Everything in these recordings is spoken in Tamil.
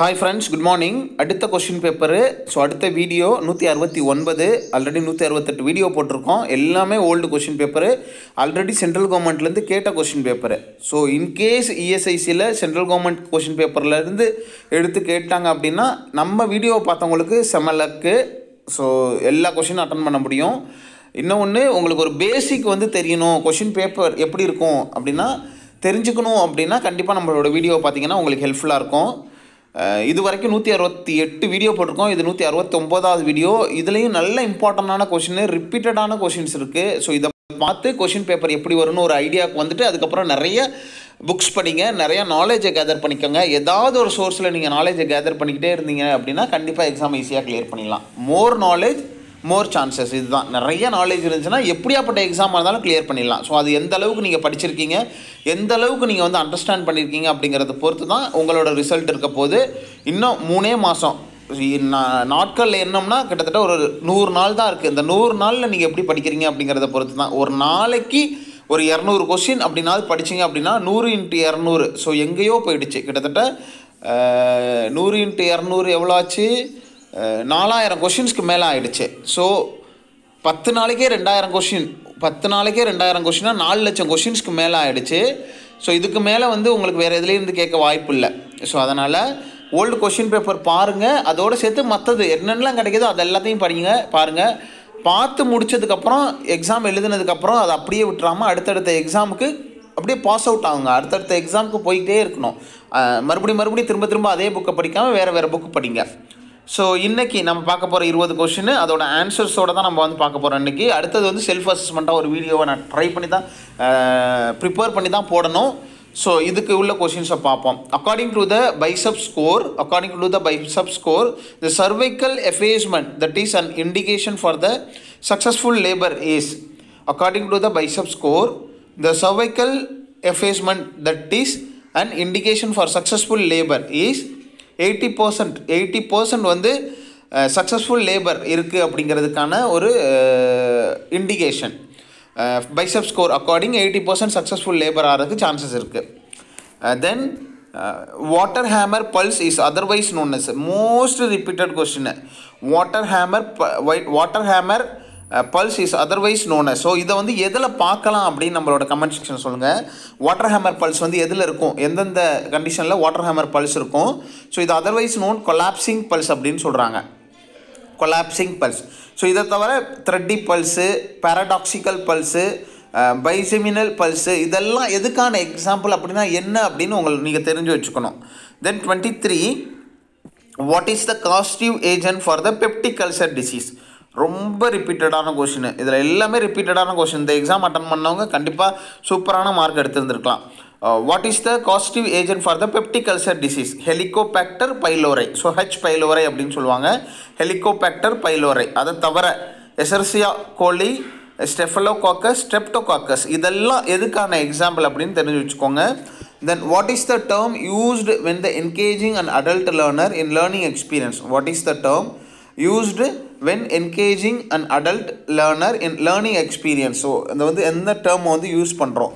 Hi friends, good morning. அடுத்த question paper so அடுத்த வீடியோ 169 ஆல்ரெடி 168 வீடியோ போட்டுருக்கோம் எல்லாமே old question paper already central கவர்மெண்ட்ல இருந்து கேட்ட question paper so in case ESIC ல சென்ட்ரல் கவர்மெண்ட் question paper ல இருந்து எடுத்து கேட்டாங்க அப்படினா நம்ம வீடியோ பார்த்தவங்களுக்கு செமலக் so எல்லா question அட்டெண்ட் பண்ண முடியும் இன்னொன்னு உங்களுக்கு ஒரு பேசிக் வந்து தெரியணும் question paper எப்படி இருக்கும் அப்படினா தெரிஞ்சுக்கணும் அப்படினா கண்டிப்பா நம்மளோட வீடியோ பாத்தீங்கன்னா உங்களுக்கு ஹெல்ப்ஃபுல்லா இருக்கும் இது வரைக்கும் 168 வீடியோ போட்டுறோம் இது 169வது வீடியோ இதுலயும் நல்ல இம்பார்ட்டன்ட்டான क्वेश्चन ரிப்பீட்டடான क्वेश्चंस இருக்கு சோ இத பார்த்து क्वेश्चन பேப்பர் எப்படி வரும்னு ஒரு ஐடியாக்கு வந்துட்டு அதுக்கு அப்புறம் நிறைய books படிங்க நிறைய knowledge gather பண்ணிக்கங்க ஏதாவது ஒரு சோர்ஸ்ல நீங்க knowledge gather பண்ணிக்கிட்டே இருந்தீங்க அப்படினா கண்டிப்பா எக்ஸாம் ஈஸியா கிளியர் பண்ணிடலாம் more knowledge more chances இதுதான் நிறைய knowledge இருந்துச்சுனா எப்படியாப்பட்ட எக்ஸாம் ஆனாலும் கிளியர் பண்ணிடலாம் சோ அது எந்த அளவுக்கு நீங்க படிச்சிருக்கீங்க எந்த அளவுக்கு நீங்க வந்து அண்டர்ஸ்டாண்ட் பண்ணிருக்கீங்க அப்படிங்கறது பொறுத்து தான் உங்களோட ரிசல்ட் இருக்க போகுது இன்னும் 3 மாசம் நாட்கள்ல என்னம்னா கிட்டத்தட்ட ஒரு 100 நாள் தான் இருக்கு இந்த 100 நாள்ல நீங்க எப்படி படிக்கிறீங்க அப்படிங்கறது பொறுத்து தான் ஒரு நாளைக்கு ஒரு 200 क्वेश्चन அப்படினால படிச்சீங்க அப்படினா 100 × 200 சோ எங்கயோ போய்டுச்சு கிட்டத்தட்ட 100 × 200 எவ்வளவு ஆச்சு 4000 क्वेश्चंस க்கு மேல ஆயிடுச்சு சோ 10 நாளைக்கே 2000 क्वेश्चन 10 நாளைக்கே 2000 क्वेश्चनனா 4 லட்சம் क्वेश्चंस க்கு மேல ஆயிடுச்சு சோ இதுக்கு மேல வந்து உங்களுக்கு வேற எதிலே இருந்து கேட்க வாய்ப்பு இல்ல சோ அதனால old question paper பாருங்க அதோட சேர்த்து மத்தது என்னெல்லாம் கிடைக்குதோ அத எல்லாத்தையும் படிங்க பாருங்க பார்த்து முடிச்சதுக்கு அப்புறம் எக்ஸாம் எழுதினதுக்கு அப்புறம் அத அப்படியே விட்டுறாம அடுத்தடுத்த எக்ஸாமுக்கு அப்படியே பாஸ் அவுட் ஆகுங்க அடுத்தடுத்த எக்ஸாமுக்கு போயிட்டே இருக்கணும் மறுபடியும் திரும்ப அதே புக்க படிக்காம வேற புக் படிங்க So, இன்னைக்கு நம்ம பார்க்க போற 20 क्वेश्चन அதோட ஆன்சர்ஸ் ஓட தான் நம்ம வந்து பார்க்க போறோம் இன்னைக்கு அடுத்து வந்து செல்ஃப் அசெஸ்மென்ட்டா ஒரு வீடியோவை நான் ட்ரை பண்ணி தான் பிரிப்பேர் பண்ணி தான் போடணும் சோ இதுக்கு உள்ள क्वेश्चंस பாப்போம் according to the bicep score the cervical effacement that is an indication for the successful labor is according to the bicep score the cervical effacement that is an indication for successful labor is 80% வந்து successful labor இருக்கு அப்படிங்கிறதுக்கான ஒரு indication bicep score according 80% successful labor ஆறதுக்கு chances இருக்கு then water hammer pulse is otherwise known as most repeated question pulse is otherwise known as so இத வந்து எதில பார்க்கலாம் அப்படி நம்மளோட கமெண்ட் செக்ஷன்ல சொல்லுங்க வாட்டர் ஹேமர் பல்ஸ் வந்து எதில இருக்கும் எந்தெந்த கண்டிஷன்ல வாட்டர் ஹேமர் பல்ஸ் இருக்கும் சோ இது otherwise known collapsing pulse அப்படினு சொல்றாங்க collapsing pulse சோ இத தவிர thready pulse paradoxical pulse biseminal pulse இதெல்லாம் எதுக்கான எக்ஸாம்பிள் அப்படினா என்ன அப்படினு உங்களுக்கு நீங்க தெரிஞ்சு வெச்சுக்கணும் then 23 what is the causative agent for the peptic ulcer disease ரொம்ப ரிப்பீட்டடான क्वेश्चन இதுல எல்லாமே ரிப்பீட்டடான क्वेश्चन இந்த எக்ஸாம் அட்டெண்ட் பண்ணவங்க கண்டிப்பா சூப்பரான மார்க் எடுத்துிருந்திருக்கலாம் what is the causative agent for the peptic ulcer disease helicobacter pylori so H pylori அப்படினு சொல்வாங்க ஹெலிகோபாக்டர் பைலோரி அத தவிர எசெர்சியா கோலி ஸ்டெஃபலோகாக்கஸ் ஸ்ட்ரெப்டோகாக்கஸ் இதெல்லாம் எதுக்கான எக்ஸாம்பிள் அப்படினு தெரிஞ்சு வெச்சுக்கோங்க then what is the term used when the engaging an adult learner in learning experience what is the term used when engaging an adult learner in learning experience so இந்த வந்து என்ன டர்ம் வந்து யூஸ் பண்றோம்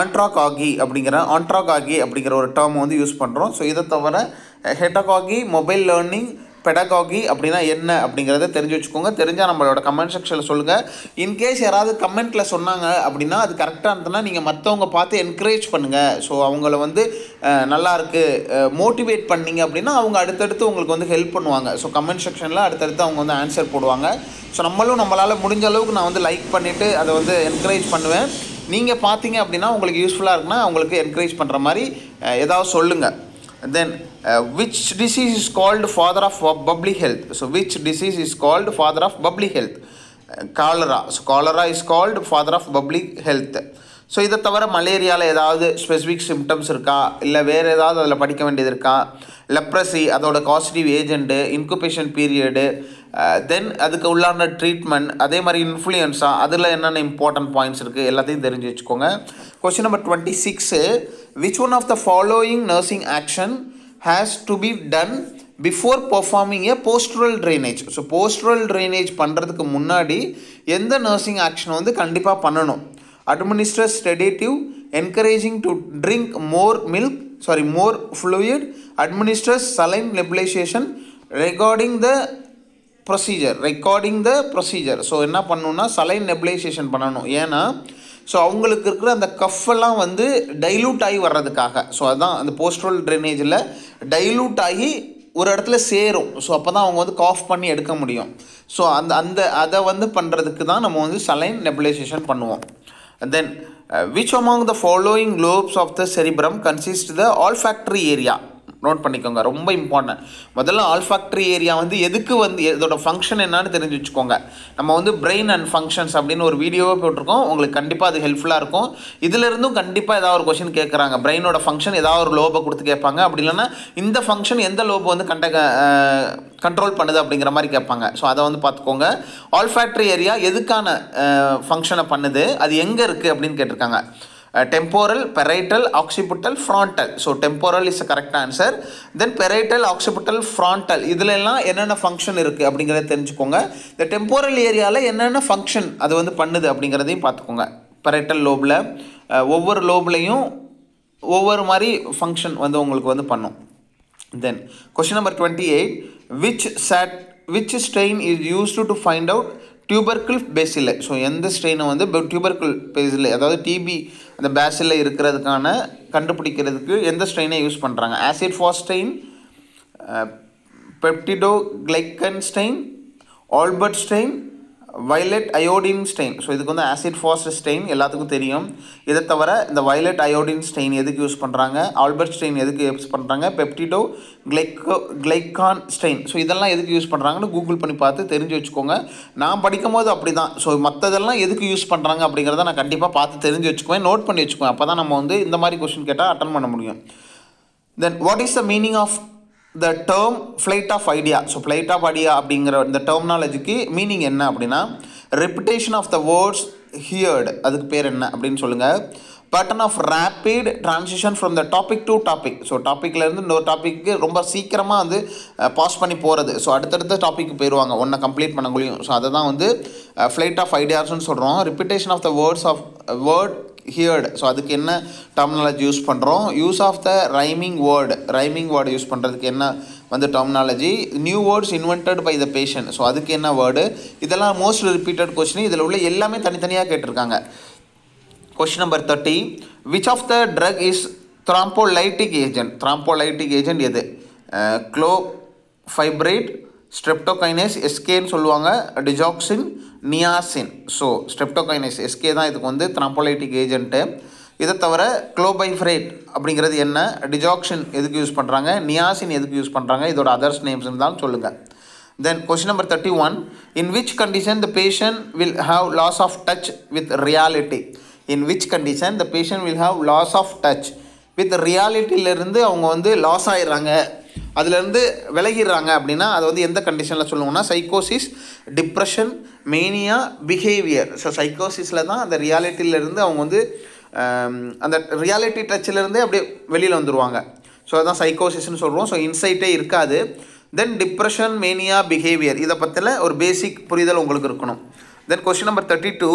andragogy அப்படிங்கற ஒரு டர்ம் வந்து யூஸ் பண்றோம் சோ இத தவிர helicobacter mobile learning pedagogy அப்படினா என்ன அப்படிங்கறதை தெரிஞ்சு வெச்சுக்கோங்க தெரிஞ்சா நம்மளோட கமெண்ட் செக்ஷன்ல சொல்லுங்க இன் கேஸ் யாராவது கமெண்ட்ல சொன்னாங்க அப்படினா அது கரெக்ட்டா இருந்தனா நீங்க மத்தவங்க பார்த்து என்கரேஜ் பண்ணுங்க சோ அவங்கள வந்து நல்லா இருக்கு மோட்டிவேட் பண்ணீங்க அப்படினா அவங்க அடுத்து உங்களுக்கு வந்து ஹெல்ப் பண்ணுவாங்க சோ கமெண்ட் செக்ஷன்ல அடுத்து அவங்க வந்து ஆன்சர் போடுவாங்க சோ நம்மளும் நம்மளால முடிஞ்ச அளவுக்கு நான் வந்து லைக் பண்ணிட்டு அதை வந்து என்கரேஜ் பண்ணுவேன் நீங்க பாத்தீங்க அப்படினா உங்களுக்கு யூஸ்ஃபுல்லா இருக்குனா உங்களுக்கு என்கரேஜ் பண்ற மாதிரி ஏதாவது சொல்லுங்க then which disease is called father of public health so which disease is called father of public health cholera so cholera is called father of public health so இத தவிர மலேரியால ஏதாவது specific symptoms இருக்கா இல்ல வேற ஏதாவது அதல படிக்க வேண்டியது இருக்கா leprosy அதோட causative agent incubation period then அதுக்கு உள்ளான treatment அதே மாதிரி influenza அதுல என்னென்ன important points இருக்கு எல்லாத்தையும் தெரிஞ்சு வெச்சுக்கோங்க question number 26 which one of the following nursing action has to be done before performing a postural drainage so postural drainage பண்றதுக்கு முன்னாடி எந்த nursing action வந்து கண்டிப்பா பண்ணணும் administer sedative encouraging to drink more milk more fluid, administers saline nebulization regarding the procedure. So enna pannuna saline nebulization pananum ena so avangalukku irukra and cuff alla vandu dilute aagi varradhukaga so adhaan and postural drainage la dilute aagi oru edathila serum so appo dhaan avanga vandu cough panni edukka mudiyum so and adha vandu pandradhukku dhaan namu vandu saline nebulization pannuvom. And then which among the following lobes of the cerebrum consists the olfactory area? Note பண்ணிக்கோங்க, ரொம்ப இம்பார்ட்டன்ட். முதல்ல ஆல்ஃபாக்டரி ஏரியா வந்து எதுக்கு வந்து இதோட ஃபங்க்ஷன் என்னன்னு தெரிஞ்சு வச்சுக்கோங்க. நம்ம வந்து பிரெயின் அண்ட் ஃபங்க்ஷன்ஸ் அப்படின்னு ஒரு வீடியோவை போட்டிருக்கோம், உங்களுக்கு கண்டிப்பாக அது ஹெல்ப்ஃபுல்லாக இருக்கும். இதுலேருந்தும் கண்டிப்பாக ஏதாவது ஒரு கொஸ்டின் கேட்குறாங்க, பிரெயினோட ஃபங்க்ஷன் ஏதாவது ஒரு லோபை கொடுத்து கேட்பாங்க. அப்படி இல்லைன்னா இந்த ஃபங்க்ஷன் எந்த லோபை வந்து கண்ட்ரோல் பண்ணுது அப்படிங்கிற மாதிரி கேட்பாங்க. ஸோ அதை வந்து பார்த்துக்கோங்க. ஆல்ஃபாக்டரி ஏரியா எதுக்கான ஃபங்க்ஷனை பண்ணுது, அது எங்கே இருக்குது அப்படின்னு கேட்டிருக்காங்க. Temporal, parietal, occipital, frontal. So temporal is the correct answer. Then parietal, occipital, frontal. Idhula ella enna function irukku abingiradha therinjikonga. The temporal area la enna function adu vandu pannudhu abingiradhaiyum paathukonga. Parietal lobe la over lobe layum over mari function vandu ungalku vandu pannum. Then question number 28, which strain is used to find out tubercle bacilli? So எந்த ஸ்ட்ரெயினை வந்து tubercle bacilli, அதாவது டிபி அந்த பேசில் இருக்கிறதுக்கான கண்டுபிடிக்கிறதுக்கு எந்த ஸ்ட்ரெயினை யூஸ் பண்ணுறாங்க? Acid fast stain, peptidoglycan stain, Albert stain, violet iodine stain. So இதுக்கு வந்து ஆசிட் ஃபாஸ் ஸ்ட்ரெயின் எல்லாத்துக்கும் தெரியும். இதை தவிர இந்த வயலட் அயோடின் ஸ்ட்ரெயின் எதுக்கு யூஸ் பண்ணுறாங்க, ஆல்பர்ட் ஸ்ட்ரெயின் எதுக்கு யூஸ் பண்ணுறாங்க, பெப்டிடோ கிளைக்கான் ஸ்ட்ரெயின், ஸோ இதெல்லாம் எதுக்கு யூஸ் பண்ணுறாங்கன்னு கூகுள் பண்ணி பார்த்து தெரிஞ்சு வச்சுக்கோங்க. நான் படிக்கும் போது அப்படி தான். ஸோ மற்றதெல்லாம் எதுக்கு யூஸ் பண்ணுறாங்க அப்படிங்கிறத நான் கண்டிப்பாக பார்த்து தெரிஞ்சு வச்சுக்குவேன், நோட் பண்ணி வச்சுக்குவேன். அப்போ தான் நம்ம வந்து இந்த மாதிரி கொஸ்டின் கேட்டால் அட்டன் பண்ண முடியும். Then what is the meaning of the term flight of idea? So flight of idea அப்படிங்கிற இந்த டெர்மினாலஜிக்கு மீனிங் என்ன அப்படின்னா, repetition of the words heard, அதுக்கு பேர் என்ன அப்படின்னு சொல்லுங்கள். Pattern of rapid transition from the topic to topic. So டாப்பிக்லேருந்து இன்னொரு டாப்பிக்கு ரொம்ப சீக்கிரமாக வந்து பாஸ் பண்ணி போகிறது. ஸோ அடுத்தடுத்த டாப்பிக்கு போயிடுவாங்க ஒன்றை கம்ப்ளீட் பண்ண முடியும். ஸோ அதை தான் வந்து ஃப்ளைட் ஆஃப் ஐடியாஸ்ன்னு சொல்கிறோம். Repetition of the words of word heard, so அதுக்கு என்ன டெர்மினாலஜி யூஸ் பண்ணுறோம்? Use of the rhyming word use பண்ணுறதுக்கு என்ன வந்து terminology? New words invented by the patient, so அதுக்கு என்ன வேர்டு? இதெல்லாம் மோஸ்ட் ரிப்பீட்டட் கொஸ்டின். இதில் உள்ள எல்லாமே தனித்தனியாக கேட்டிருக்காங்க. Question number 30, which of the drug is thrombolytic agent? எது? க்ளோஃபைப்ரேட், ஸ்ட்ரெப்டோகைனேஸ், எஸ்கேன்னு சொல்லுவாங்க, digoxin, niacin. So streptokinase SK தான் இதுக்கு வந்து த்ராம்போலைட்டிக் ஏஜென்ட்டு. இதை தவிர க்ளோஃபைப்ரேட் அப்படிங்கிறது என்ன, டிஜாக்சின் எதுக்கு யூஸ் பண்ணுறாங்க, நியாசின் எதுக்கு யூஸ் பண்ணுறாங்க, இதோட அதர்ஸ் நேம்ஸ் இருந்தாலும் சொல்லுங்கள். Then question number 31, in which condition the patient will have loss of touch with reality? ரியாலிட்டியிலேருந்து அவங்க வந்து லாஸ் ஆகிடுறாங்க, அதுலேருந்து விலகிடுறாங்க அப்படின்னா அது வந்து எந்த கண்டிஷனில் சொல்லுவோம்னா, சைக்கோசிஸ், டிப்ரெஷன், மேனியா, பிஹேவியர். ஸோ சைக்கோசிஸில் தான் அந்த ரியாலிட்டியிலேருந்து அவங்க வந்து அந்த ரியாலிட்டி டச்சிலேருந்தே அப்படியே வெளியில் வந்துடுவாங்க. ஸோ அதுதான் சைக்கோசிஸ்ன்னு சொல்கிறோம். ஸோ இன்சைட்டே இருக்காது. தென் டிப்ரெஷன், மேனியா, பிஹேவியர், இதை பற்றில ஒரு பேசிக் புரிதல் உங்களுக்கு இருக்கணும். Then question number 32,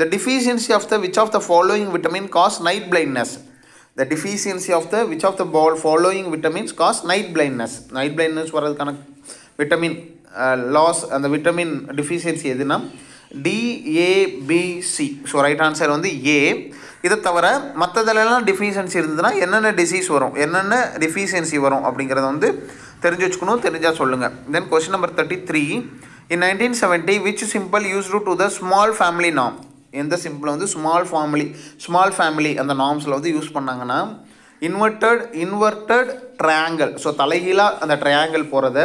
the deficiency of the which of the following vitamin cause night blindness? The deficiency of the which of the following vitamins cause night blindness? Night blindness varadhukana vitamin loss and the vitamin deficiency edina D, A, B, C. So right answer வந்து A. இதை தவிர மற்றதெல்லாம் டிஃபிஷியன்சி இருந்ததுன்னா என்னென்ன டிசீஸ் வரும், என்னென்ன டிஃபிஷியன்சி வரும் அப்படிங்கிறத வந்து தெரிஞ்சு வச்சுக்கணும். தெரிஞ்சால் சொல்லுங்கள். Then question number 33, in 1970 which symbol used to the small family norm? எந்த சிம்பிள் வந்து ஸ்மால் ஃபேமிலி அந்த நார்ம்ஸில் வந்து யூஸ் பண்ணாங்கன்னா, இன்வெர்டட் ட்ரையாங்கிள், ஸோ தலைகீழாக அந்த ட்ரையாங்கிள் போகிறது,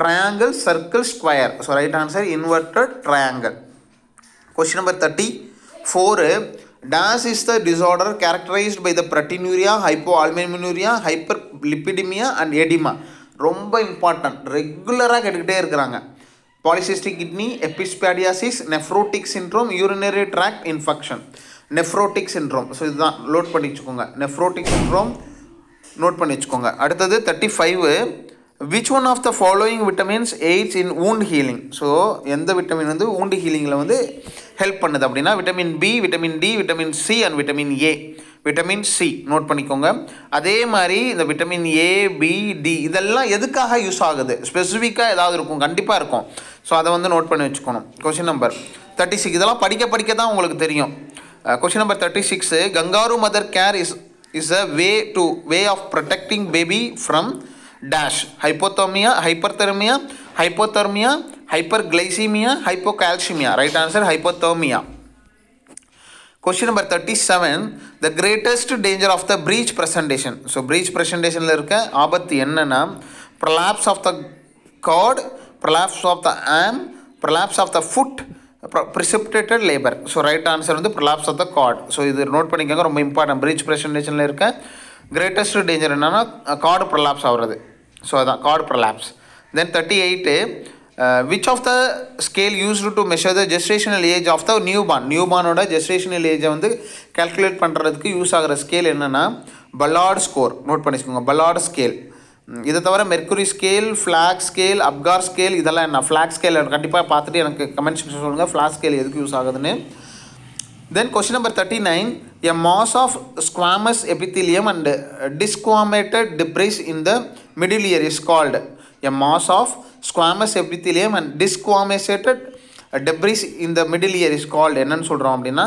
triangle, circle, square. So right answer inverted triangle. Question number 34, DAS is the disorder characterized by the proteinuria, hypoalbuminuria, hyperlipidemia and edema. ரொம்ப இம்பார்ட்டன்ட், ரெகுலராக கேட்டுக்கிட்டே இருக்கிறாங்க. Polycystic kidney, எபிஸ்பேடியாசிஸ், nephrotic syndrome, urinary tract infection. Nephrotic syndrome, so இதுதான் நோட் பண்ணி வச்சுக்கோங்க. நெஃப்ரோட்டிக் சின்ட்ரோம் நோட் பண்ணி வச்சுக்கோங்க. அடுத்தது 35, which one of the following vitamins aids in wound healing? So எந்த விட்டமின் வந்து wound healing-ல வந்து ஹெல்ப் பண்ணுது அப்படின்னா, vitamin B, vitamin D, vitamin C and vitamin A. vitamin C. Note panikonga. Adhe mari the vitamin A, B, D. Idella yedhukaha use agudhu. Specific edavadhu irukum kandipa irukum. So adha vandu note panni vechukonum. Question number 36. Idella padika padika dhaan ungalku theriyum. Question number 36. Kangaroo mother care is a way of protecting baby from dash hypothermia, hyperthermia, hyperglycemia, hypocalcemia. Right answer hypothermia. Question number 37. The greatest danger of the breach presentation. So breach presentation la irukka aabath enna na prolapse of the cord, prolapse of the arm, prolapse of the foot, precipitated labor. So right answer is the prolapse of the cord. So idu note panikonga romba important breach presentation la irukka greatest danger enna na cord prolapse avradhu. So adha cord prolapse. Then 38. Which of the scale used to measure the gestational age of the newborn? Newborn oda gestational age vandu calculate pandradhukku use agra scale enna na Ballard score. Note panikonga Ballard scale. Idha thavara mercury scale, flag scale, Apgar scale idella enna flag scale kandipa paathittu enakku comment section solunga flag scale edhukku use agudhune. Then question number 39. A mass of squamous epithelium and desquamated debris in the middle ear is called a mass of squamous epithelium and desquamated debris in the middle ear is called என்னன்னு சொல்றோம் அப்படினா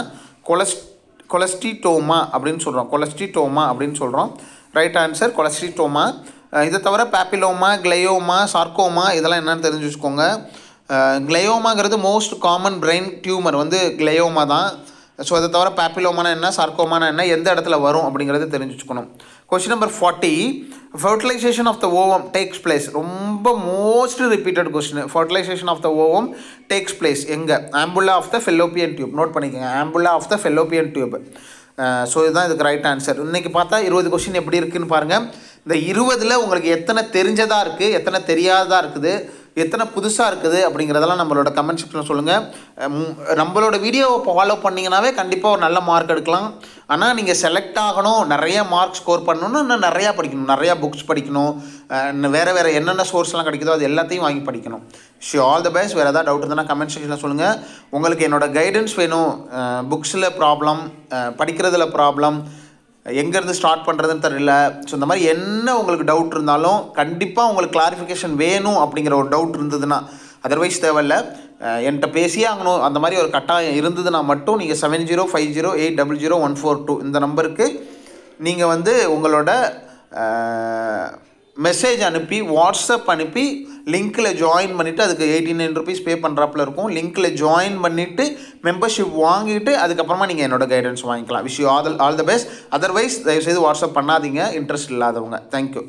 cholesteatoma அப்படினு சொல்றோம். Cholesteatoma அப்படினு சொல்றோம். Right answer cholesteatoma. இத தவிர papilloma, glioma, sarcoma இதெல்லாம் என்னன்னு தெரிஞ்சு வச்சுக்கோங்க. Gliomaங்கிறது most common brain tumor வந்து glioma தான். So அத தவிர papillomaனா என்ன, sarcomaனா என்ன, எந்த இடத்துல வரும் அப்படிங்கறது தெரிஞ்சு வச்சுக்கணும். Question number 40. Fertilization of the ovum takes place. ரொம்ப most repeated question. Fertilization of the ovum takes place எங்க? Ambula of the fallopian tube. Note பண்ணிக்கங்க. Ambula of the fallopian tube. So இதுதான் இதுக்கு ரைட் ஆன்சர். இன்னைக்கு பார்த்தா 20 क्वेश्चन எப்படி இருக்குன்னு பாருங்க. இந்த 20ல உங்களுக்கு எத்தனை தெரிஞ்சதா இருக்கு, எத்தனை தெரியாததா இருக்குது, எத்தனை புதுசா இருக்குது அப்படிங்கறதெல்லாம் நம்மளோட கமெண்ட் செக்ஷன்ல சொல்லுங்க. நம்மளோட வீடியோவை ஃபாலோ பண்ணீங்கனாவே கண்டிப்பா ஒரு நல்ல மார்க் எடுக்கலாம். ஆனா நீங்க செலக்ட் ஆகணும், நிறைய மார்க் ஸ்கோர் பண்ணனும்னா நான் நிறைய படிக்கணும், நிறைய புக்ஸ் படிக்கணும், வேற வேற என்னென்ன சோர்ஸ்லாம் கிடைக்குதோ அது எல்லாத்தையும் வாங்கி படிக்கணும். So all the best. வேற ஏதாவது டவுட் இருந்தா கமெண்ட் செக்ஷன்ல சொல்லுங்க. உங்களுக்கு என்னோட கைடன்ஸ் வேணும், புக்ஸ்ல ப்ராப்ளம், படிக்கிறதுல ப்ராப்ளம், எங்க இருந்து ஸ்டார்ட் பண்றதுன்னு தெரியல, சோ இந்த மாதிரி என்ன உங்களுக்கு டவுட் இருந்தாலும் கண்டிப்பா உங்களுக்கு கிளாரிஃபிகேஷன் வேணும் அப்படிங்கற ஒரு டவுட் இருந்ததுனா अदरवाइज தேவல்ல என்கிட்ட பேசி ஆகணும். அந்த மாதிரி ஒரு கட்டாயம் இருந்ததுனா மட்டும் நீங்க 7050080142 இந்த நம்பருக்கு நீங்க வந்து உங்களோட மெசேஜ் அனுப்பி வாட்ஸ்அப் அனுப்பி லிங்க்ல ஜாயின் பண்ணிட்டு அதுக்கு 89 rupees பே பண்றாப்ல இருக்கும். லிங்க்ல ஜாயின் பண்ணிட்டு மெம்பர்ஷிப் வாங்கிட்டு அதுக்கு அப்புறமா நீங்க என்னோட கைடன்ஸ் வாங்கிக்கலாம். wish you all the best. otherwise தயவு செய்து வாட்ஸ்அப் பண்ணாதீங்க இன்ட்ரஸ்ட் இல்லாதவங்க. thank you.